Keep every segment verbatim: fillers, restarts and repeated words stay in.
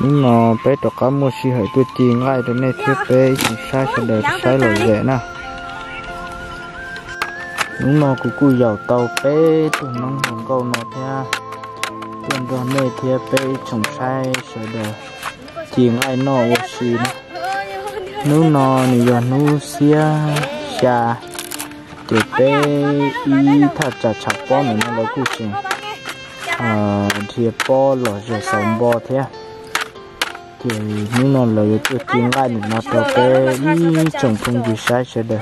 nhưng nó bé cho cá mua xì hơi tôi chiên lại cho nên thiết bé chỉ sai sẽ đợi sai lỗi dễ nè. Đúng nó cứ cùi dầu tàu bé tụi nó còn câu nó theo tiền cho nên thiết bé trồng sai sẽ đợi chiên lại nó xì nè. Nếu nó thì giờ nó xia xà để bé y thật chặt chặt bó nữa nó lấy cùi xì à thì bó lò rồi sống bó thế. Thì những nó lời tôi tiếng lại thì nó có cái trồng không gì sai sẽ được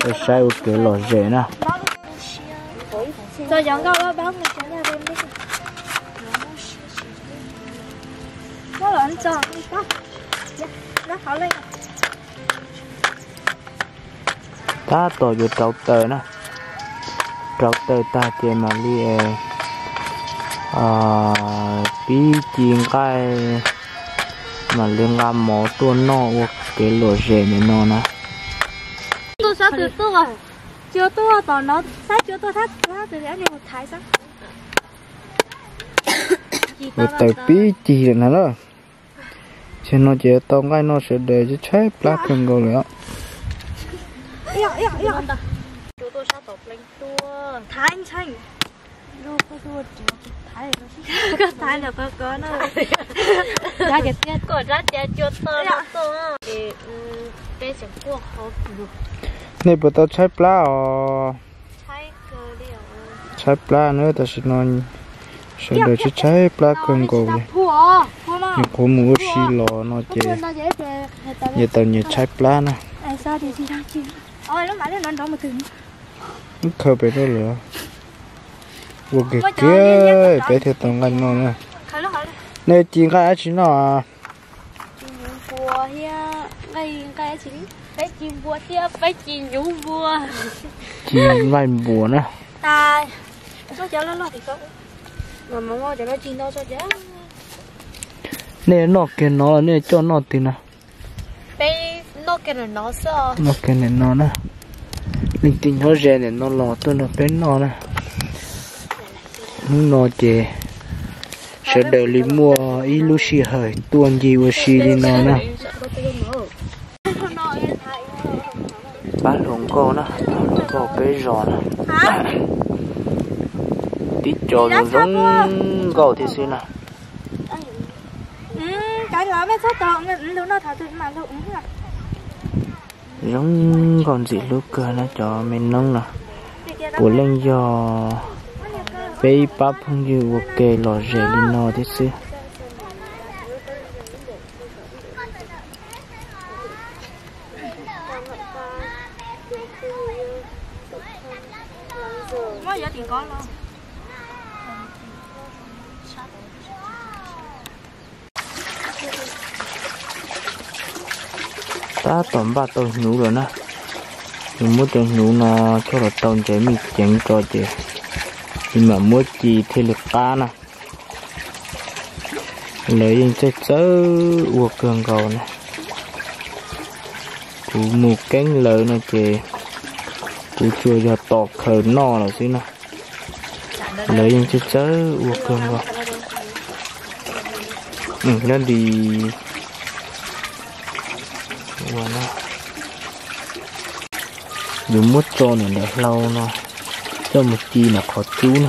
cái sai ok lò rễ nè rồi dọn câu đó báo người chở nhà bên đi nó là anh chọn đó nó thảo lên ta tổ dự trậu tờ nè trậu tờ ta kia mà đi à bí chiên cái mà liên làm mỏ tua nọ cái lỗ rễ này nọ nè. Tôi sao từ tôi à, chưa tôi còn nó sát chưa tôi sát sát từ cái này một thái sát. Một tay pí chỉ được nè đó. Trên nó chỉ tao cái nó sẽ để cho trái plát thêm rồi nữa. Yêu yêu yêu. Chưa tôi sát tộc lên tua thái xanh. Đâu có tua chưa thái rồi. Có thái là có có nó. Ra cái tiền của ra tiền cho tôi đó thì để chẳng qua khó được. Này bữa tao chạy plá ở. Chạy cơ đi ở. Chạy plá nữa, tao sẽ nói sẽ đợi cho chạy plá cần cầu. Nhưng có mua xì lò nó chế. Giờ tao nhớ chạy plá nè. Tại sao thì gì đang chìm? Ôi lúc nãy nó đóng một tiếng. Nó khờ bé đó lửa. Vô kìa kìa, bé theo tao ngăn nó nè. Này chị cái chính là chim vua hia đây cái chính cái chim vua kia cái chim nhú vua chim vay vua nữa ta cho cháu nó lo thì không mà mong mong cho nó chim đâu cho cháu này nó kia nó là này cho nó thì nè đây nó kia là nó sợ nó kia là nó nè linh tinh nó rẻ này nó lo tôi nó bên nó nè nó chè sẽ đợi đi mua ít lúa xì hơi tuôn gì qua xì đi nó nè bán lồng câu nè lồng câu cái giò nè tí trò rồi giống câu thì xí nè cái đó mới sắp tao mình lúa nó thả tụi mà lụm nè giống còn gì lúa cơ nó cho mình nông nè của lên giò bé bắp không chịu ok lò rễ lên nó thế chứ ta tóm ba tàu nhú rồi nè nhưng muốn tàu nhú nó cho là tàu chảy mì chén cho chị nhưng mà mua chi thì lực ta nè lấy những cái chớ uộc cường cầu nè cú một cánh lợn nó kì cú chưa giờ tọt khờ no rồi xí nè lấy những cái chớ uộc cường cầu mình lên đi uộc nó dùng mút cho này để lâu nó cho một chi là khó chú nè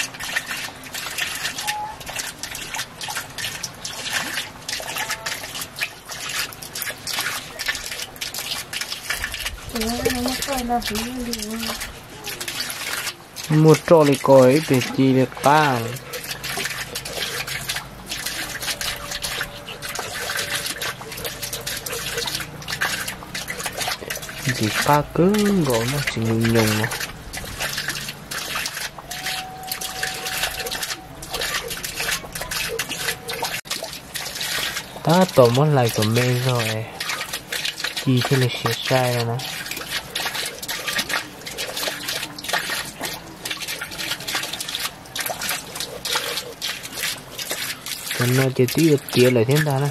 một trò lì cối để chi được ba chỉ ba cứng gỗ nó chỉ nhung nhung mà. Ta tổ món lại của mê rồi chi thế là xịt sai rồi nè. Còn nó chỉ tí được kia lại thêm ta nè.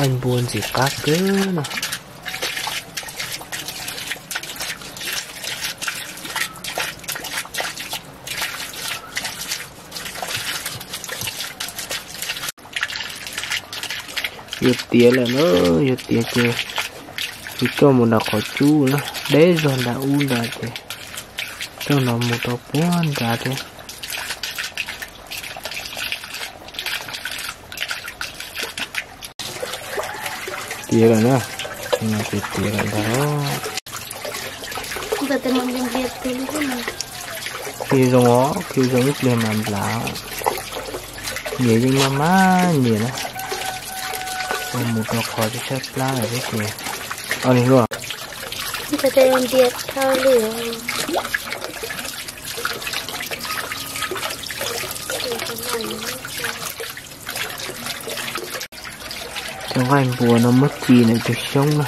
Anh buồn gì các cứ mà giật tía là nó giật tía kìa thì cho một đọc khỏi chú nó đấy rồi đã u ra kìa cho nó một đọc buồn ra kìa tía là nó nó tía tía là nó tía giống ó kêu giống ít lên làm lá nhỉ nhưng mà má nhỉ đó còn một đọc khỏi cái chất lá ở đây kìa ở đây luôn tía tía tía thao lửa trong anh bùa nó mất gì này tuyệt sống mà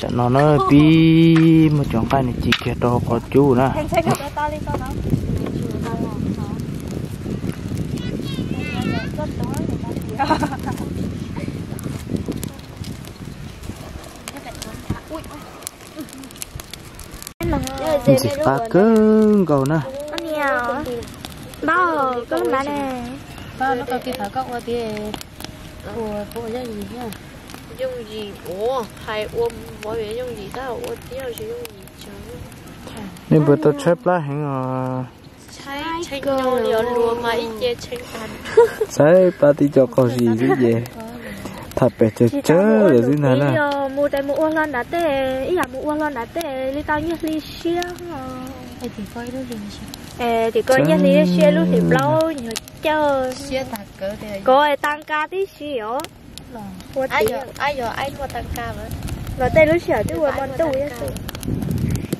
chẳng nó nó bi mà chẳng cái này chỉ kia to có chú nè dịch ba cứng cầu nè bao cứng lá nè bao nó có cái thảo cốc ở đây của của gì nhá dùng gì ủa hay ôm mọi người dùng gì tao ôm tiêu chỉ dùng gì chứ nên bữa tao chép lá hẹn à chép câu liều lùa mà ít chơi chép ăn sai party cho câu gì chứ gì thật bể chơi chơi rồi thế nào nè mua trái mua lon đá tê, ý là mua lon đá tê, li tao nhất li xia thì coi luôn liền xia, thì coi nhất li xia luôn thì lâu nhiều chơi, xia tạt cỡ đây, coi tăng ca tí xíu, ai giờ ai giờ ai mua tăng ca vậy, là tê lúc xia chứ vừa còn tủ vậy,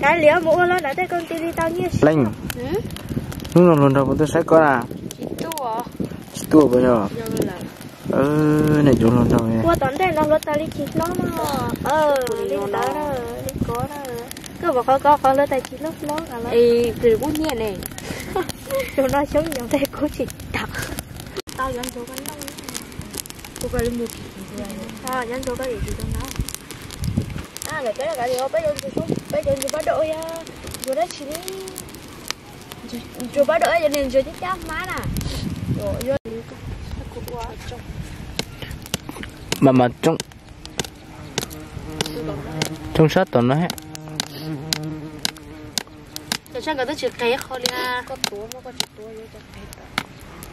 cái liễu mua lon đá tê công ty li tao nhất, linh, lúc nào lần đầu bọn tôi sẽ có à, tua, tua bây giờ. Ơ này chỗ lon đâu vậy? Qua tận đây lon lót tay chỉ lót mà, ờ đi đó đi có đó, cứ bảo có có có lót tay chỉ lót lót à lót. Ê từ bút nhẹ này, chỗ nó sống nhiều tay cố chỉ đặt. Tao nhận số cái lông, cô cái lông mực. Tao nhận số cái gì trong đó? À để cái là cái gì đó, bây giờ chỉ số, bây giờ chỉ bắt đội, rồi đó chỉ, rồi bắt đội cho nên rồi chỉ chắp má nè, rồi. Mà mà trong trong sát tuần đấy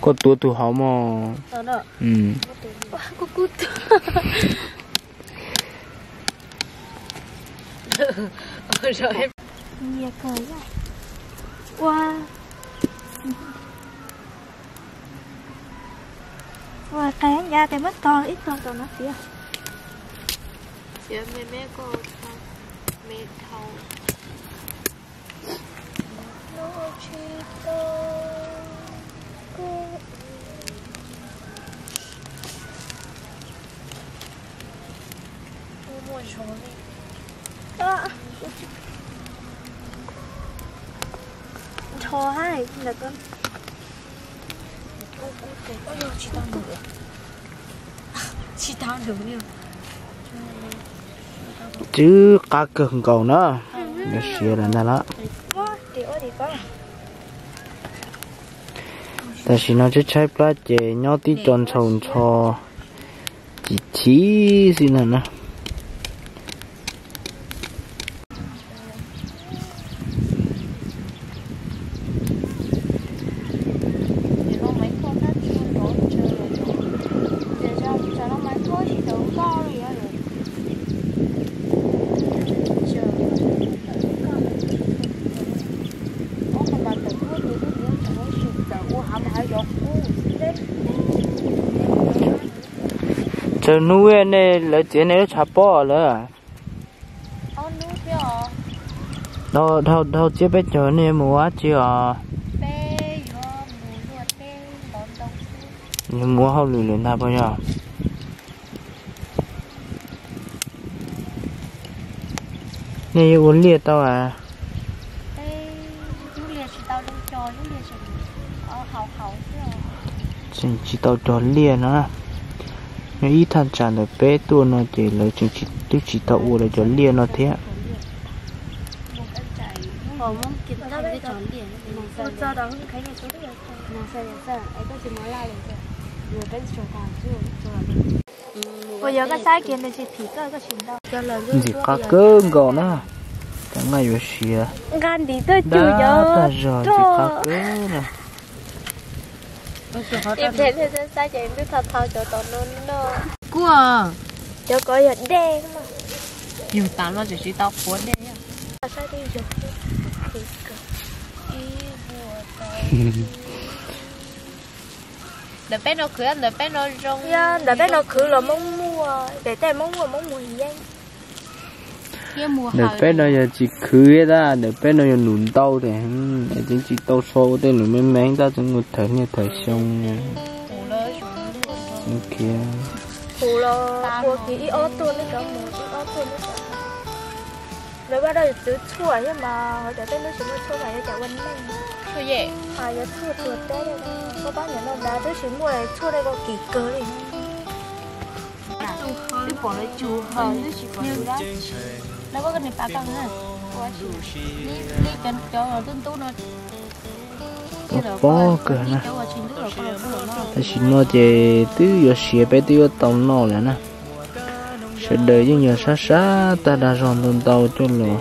có tua tu hảo mà ừ và cái ra cái mất to ít không còn nó xía xía mẹ mẹ cô mẹ thầu nó chỉ to cô cô muốn chó đi à chó hay là con ôi dồi, chị tao nữa chị tao nữa nhiều chứ cá cường cầu nữa nó xìa là nó đó 但是呢，这菜不济，鸟的转虫草，几起是哪呢？ Cho nuôi này là chuyện này nó chả bỏ nữa. Ông nuôi chưa? Đâu đâu đâu chưa biết chỗ này mua chưa? Bé mua mua bé bán đâu. Nhưng mua không lười lười nào bây giờ. Này uốn liệt tao à? Bé uốn liệt chỉ tao đâu cho uốn liệt chỉ hậu hậu chứ. Chỉ tao cho liệt nữa. Nếu ít thằng trả lời bé tôi nó chỉ lấy chứng chỉ tiêu chỉ tàu u là cho liền nó thế. Gì cá cơm gò na, chẳng ai vô xia. Gan đi tới chủ yếu. Gì cá cơm nè. Em thấy thế nên sao chị em biết thao thao cho tao nôn nô. Cua à? Cho có giật đen mà. Nhiều tám nó chỉ chỉ tao cuốn đen nhá. Tao sẽ đi giật thì cực ý vừa tới. Đợt bé nó khứa, đợt bé nó rong. Đợt bé nó khứa là mong mua, để tay mong mua mong mua gì vậy? Đợt bé nó giờ chỉ khứa ra, đợt bé nó giờ nụn tao thì để chính chỉ tao xô tên nụn mềm mềm ra chúng ngồi thở như thở xong nha. Ok. Phủ là của kỹ ớt tôi mới có một kỹ ớt tôi mới có. Rồi bắt đầu từ chua nhưng mà họ trả tên nó chúng nó chua phải trả quên mình. Chua vậy? À, giờ chua tuyệt đấy. Có bác nhớ nó đá tới chúng mua này chua đây có kỹ cớ này. Đi bỏ lấy chua hơn, chứ chỉ còn chua đó. Nó có cái này ba cân ha. Lý cần cho nó tinh tú nó. Bỏ cửa nè. Tại xin nó chè tứ giờ xìa bé tứ tông nó là nè. Sẽ đợi những giờ xa xa ta đã dọn tông tàu cho lộ.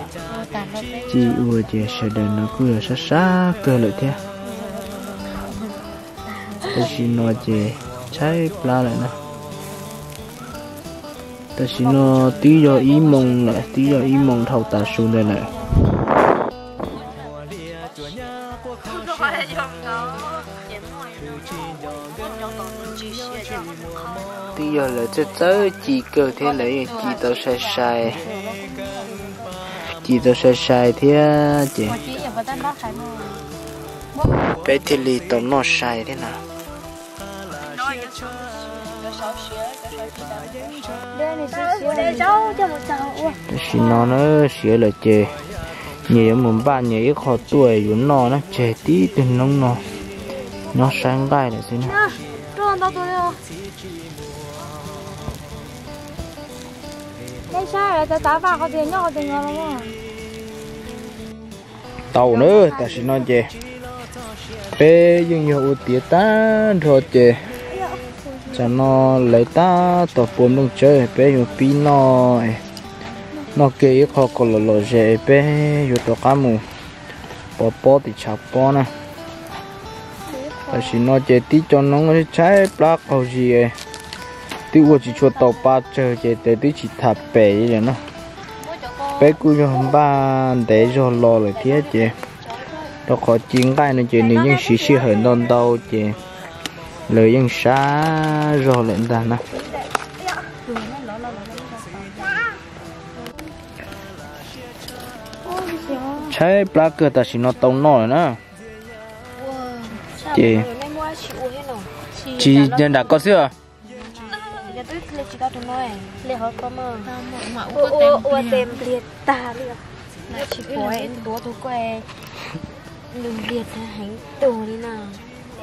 Chị ua chè sẽ đợi nó cứ giờ xa xa cơ lợi thế. Tại xin nó chè cháy la lại nè. Tại xin nó tí do ý mông lại, tí do ý mông thầu tà xuống đây này. Tí do là chết tới chỉ cơ thế lấy chỉ tao sai sai. Chỉ tao sai sai thế chị. Bé thì lì tao nó sai thế nào. Xin nó nó xỉa là chè nhiều mồm ba nhiều khó tuổi vốn nó nó chè tí từ nông nó nó sáng gai là thế nào tàu nữa ta xin nó chè bé dùng nhiều tía ta rồi chè cho nó lấy ta tập buồn đông chơi bé dùng pin nó nó kêu họ còn lò lò dễ bé dùng tao cá mù bỏ bỏ thì chả bỏ nè tại vì nó chơi tí cho nó cái trái black hầu gì ấy tí vừa chỉ cho tàu ba chơi chơi tới tí chỉ thả bể vậy nó bé cứ cho hôm ba để cho lò lại thế chơi nó khó chín tay nó chơi nếu những xí xí hở non đâu chơi lời dân xa rồi lên ta nè trái bạc cơ ta chỉ nó tông nổi nè chị chị nhân đã có chưa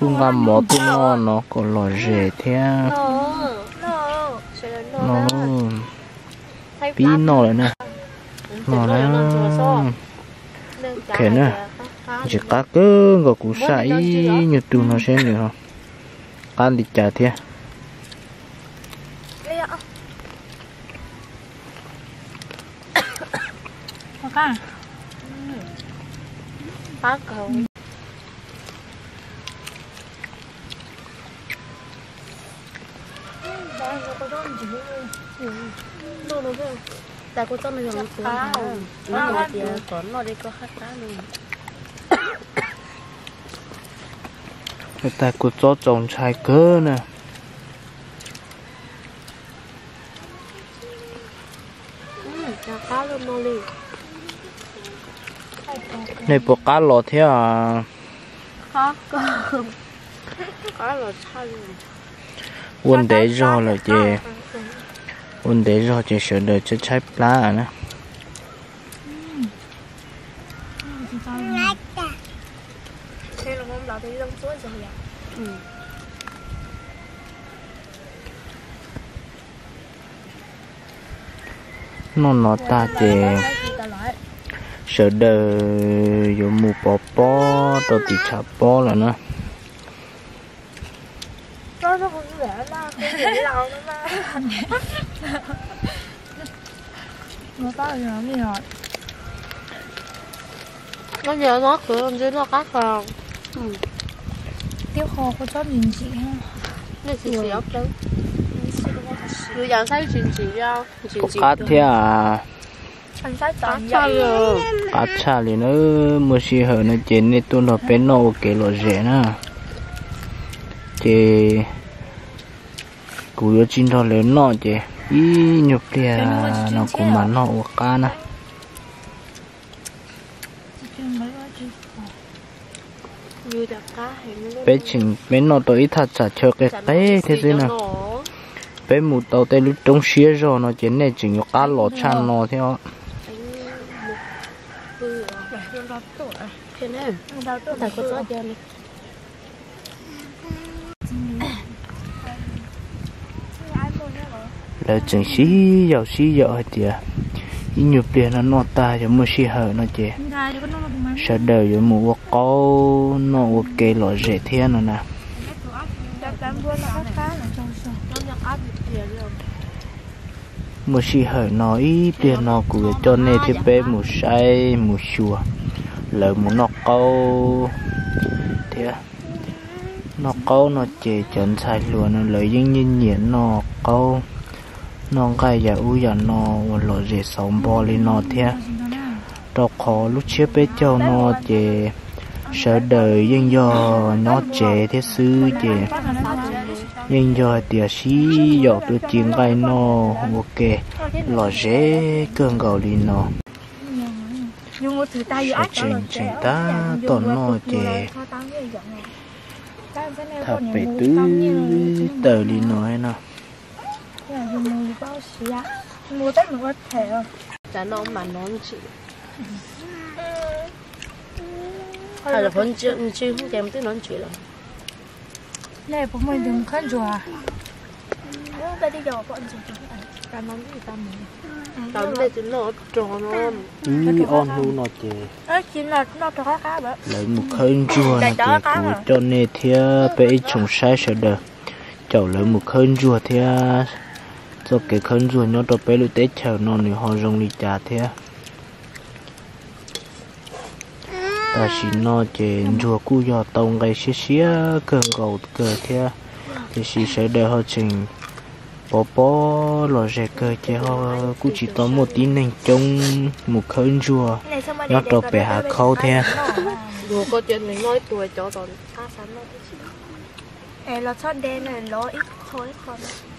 cung làm mỏ cung nó nó còn lò rễ thế nó pin nó lại nè nó nè thế nè chỉ cá cơ gọt củ sậy như từ nó xem được không ăn thịt chả thế à bác cầu tại cô cho mình dùng tại cô cho chồng trai cơ nè này bộ cá lò thế à? Có cơm, cá lò xanh. Uốn để rò là gì? Uốn để rò chỉ sửa đời cho trái lá nữa. Thế là hôm đó thấy rong suối rồi à? Nó nó ta thì sợ đời dù mù bỏ bó tôi thì chả bó là nó nó giờ nó cửa chứ nó cắt vào tiêu kho có chót nhìn chị ha nên chị chị ốc đâu người già say chuyện chị ra chuyện chị cắt thế à cá cha thì nó mua xì hở nó chén này tôi nó bé nâu cái lò rẻ nè, chị củ chín nó lớn nọ chị, ý nhục thì nó cũng mặn nọ cá nè, bé chừng bé nọ tôi ít thật chả chơi cái cái thế thế nè, bé mù tàu tây lúc trong xía rồi nó chén này chừng cá lò chan nọ thế đó. Thế này, đau tôi phải có gió cho này. Là chừng xí dầu xí dầu chị à, nhục tiền nó nọ ta cho mua xí hở nó chị. Sợ đời cho mua câu nó ok loại rẻ thế này nè. Mua xí hở nó ít tiền nó của cho nên thì bé mua say mua xua. Lời muốn nó câu thế nó câu nó chỉ chấn sạch luôn lời dính nhiên nhiên nó câu nó cái giờ u giờ nó lội dễ sống bò lên nó thế đọc khó lúc trước bé châu nó chỉ sợ đời dân do nó trẻ thế xứ chỉ dân do tiệt sĩ dọc được chiến gai nó ok lội dễ cơn gạo lên nó sẽ chỉnh chỉnh ta tổn nô chè thập bể tứ tờ đi nói nè hay là phun chưa chưa không chém tới nói chuyện rồi này bố mình đừng khát rùa ta đi dò bọn chúng ta nóng gì ta muốn tấm này chỉ nó tròn luôn, ừ, on luôn nó chị. Ơ chỉ là nó tròn cá vậy. Lấy một khơi rùa này chị, cho nên thì bé trồng sai sợ đời. Cháu lấy một khơi rùa thì, do cái khơi rùa nó cho bé lụi tết chờ nó thì họ dùng đi trả thì. Ta chỉ nó chị rùa cua giò tông cái xí xí cờ gầu cờ thì, thì xí sợ đời họ chỉnh. Bố bố lò rẻ cơ chế họ cũng chỉ có một tí nành trong một khơi rùa nó trộn bẻ hạ khâu thế rùa có chuyện mình nói tuổi cho rồi xa xắn nó thế lò chót đen này lò ít khối còn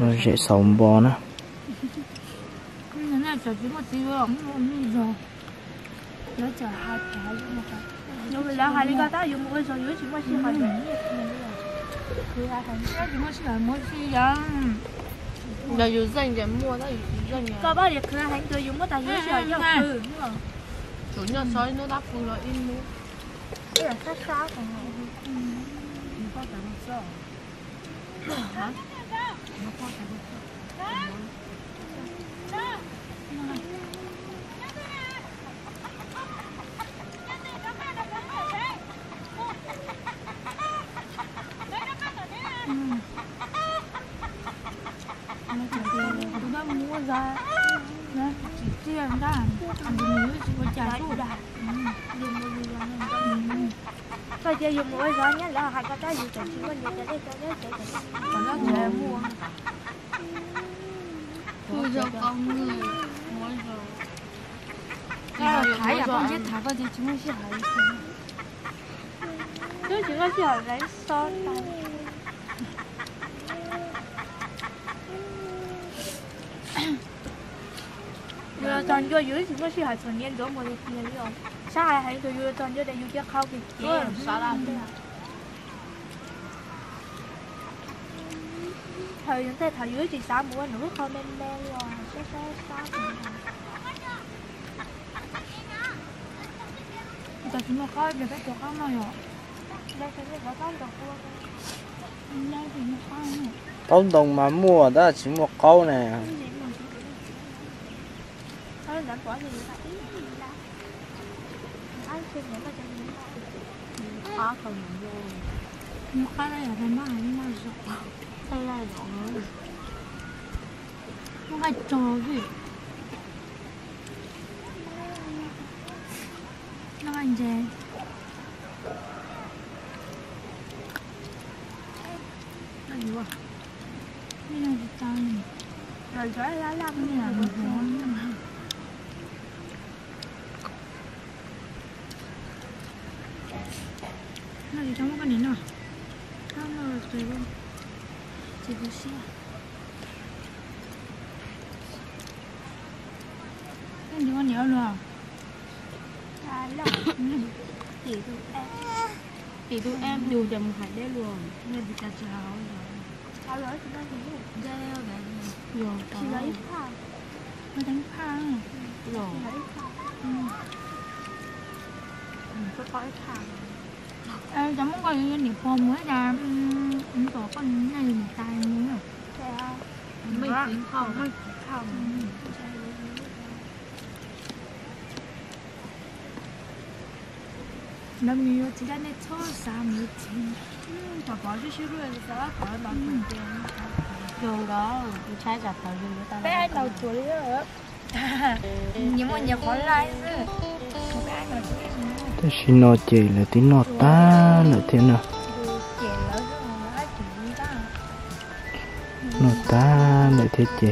Nó sẽ sống bò nữa. Dùng mỗi gió nhất là hai cái tay gì chẳng chỉ mình để cái đấy cho đấy còn nó dễ mua mua dầu con người mỗi dầu cái thái là con chết thái bao giờ chúng nó sẽ hỏi chứ chúng nó sẽ hỏi lấy so tài vừa tròn vừa dưới chúng nó sẽ hỏi thường niên rồi một lần rồi sao ai hãy tôi vừa tròn vừa đây vừa khâu kịch chứ sao làm thế thời những cái thời dưới thì sao mua nữa không nên đen rồi sao sao sao giờ chúng nó coi về cái chỗ khác nào rồi đây cái gì đó tao đọc qua đây thì nó coi tao đồng mà mua đó chỉ một câu này thôi đã bỏ gì khó không vô, nhưng cái này là cái má này má rộng, cái này rộng hơn, không ai trò gì, nó ăn gì? Nó gì vậy? Cái này là trăng, rồi trái lá lăng như là một món. Trong cái này nào, nó là tùy luôn, chỉ có xe. Cái gì con nhớ luôn? À, là tỷ tụi em, tỷ tụi em đều dầm phải để luôn, nên bị chặt cháo rồi. Cháo rồi chúng ta dùng dao để dùng chỉ lấy pha, nó đánh pha này, rồi. Có cái pha. Ê, cháu muốn coi địa phương mới ra cũng có con này một tay nữa rồi. Mình tính không, mình tính không. Nó mì ở chỉ là nơi thơ xa mới chín. Cháu có chút xíu rồi, cháu đã có bằng phần tiền. Dù đó, chú trai gặp tàu dù ta là... Bé ai tàu chuối rồi. Nhưng mà nhiều khó lái rồi. Bé ai tàu chuối rồi. Xin nó chỉ là tí nó ta là thế nào nó ta là thế chị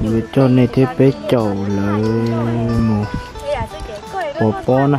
cứ cho nên thế bé chầu lại mù bò bò nè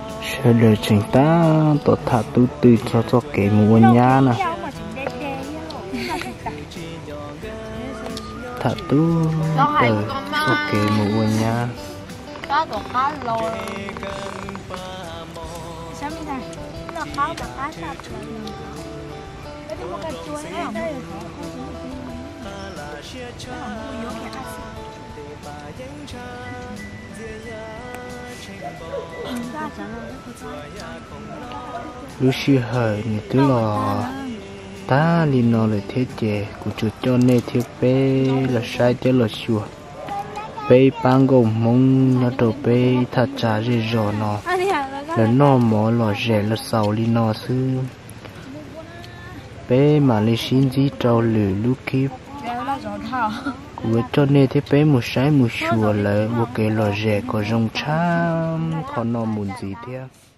sẽ được chúng ta tổ thả tu từ cho cho cái mua nhà nè thả tu từ cho cái mua nhà có tổ cá lồ sao mình này nó có tổ cá sao cái thứ cái chuối này đây lúc xưa hồi những cái lò ta đi nó lại thế chế của chú cho nên thiếu bé là sai cho là chùa bé băng gồm mông nó đồ bé thật trả rồi rồi nó là nó mỏ lò rẻ là sầu đi nó xưa bé mà lấy xin gì trâu lử lúc kia với cho nên thế bé một sai một chùa là một cái lò rẻ có rồng chăm có nó muốn gì thế